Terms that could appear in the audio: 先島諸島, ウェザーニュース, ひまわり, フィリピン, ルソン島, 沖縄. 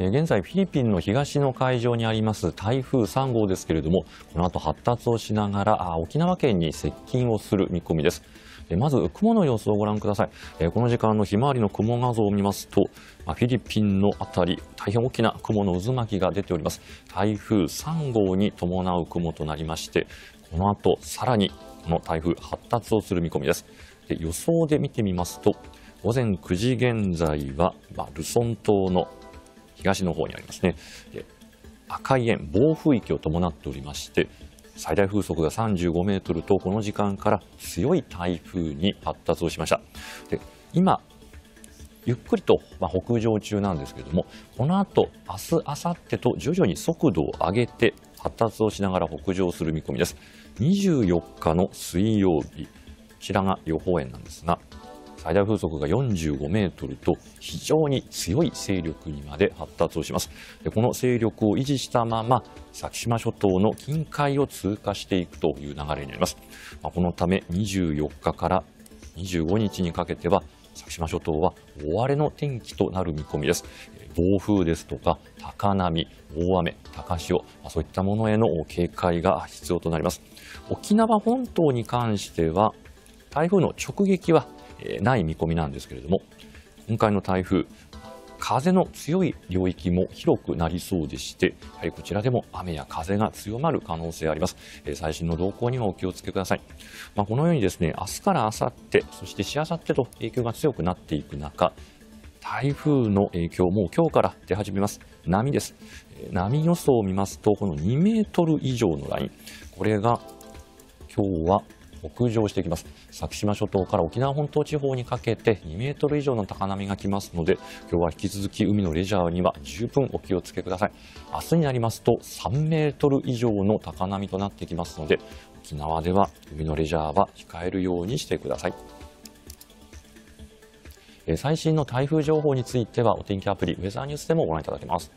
現在フィリピンの東の海上にあります台風3号ですけれども、この後発達をしながら沖縄県に接近をする見込みです。まず雲の様子をご覧ください。この時間のひまわりの雲画像を見ますと、フィリピンのあたり大変大きな雲の渦巻きが出ております。台風3号に伴う雲となりまして、この後さらにこの台風発達をする見込みです。予想で見てみますと、午前9時現在はルソン島の東の方にありますね、赤い円、暴風域を伴っておりまして、最大風速が35メートルと、この時間から強い台風に発達をしました。で、今ゆっくりと北上中なんですけれども、この後明日明後日と徐々に速度を上げて発達をしながら北上する見込みです。24日の水曜日、こちらが予報円なんですが、最大風速が45メートルと非常に強い勢力にまで発達をします。で、この勢力を維持したまま先島諸島の近海を通過していくという流れになります。このため24日から25日にかけては先島諸島は大荒れの天気となる見込みです。暴風ですとか高波、大雨、高潮、そういったものへの警戒が必要となります。沖縄本島に関しては台風の直撃はない見込みなんですけれども、今回の台風、風の強い領域も広くなりそうでして、やはりこちらでも雨や風が強まる可能性があります。最新の動向にはお気をつけください。このようにですね、明日から明後日、そしてしあさってと影響が強くなっていく中、台風の影響も今日から出始めます。波です。波予想を見ますと、この2メートル以上のライン、これが今日は北上してきます。先島諸島から沖縄本島地方にかけて2メートル以上の高波が来ますので、今日は引き続き海のレジャーには十分お気をつけください。明日になりますと3メートル以上の高波となってきますので、沖縄では海のレジャーは控えるようにしてください。最新の台風情報についてはお天気アプリウェザーニュースでもご覧いただけます。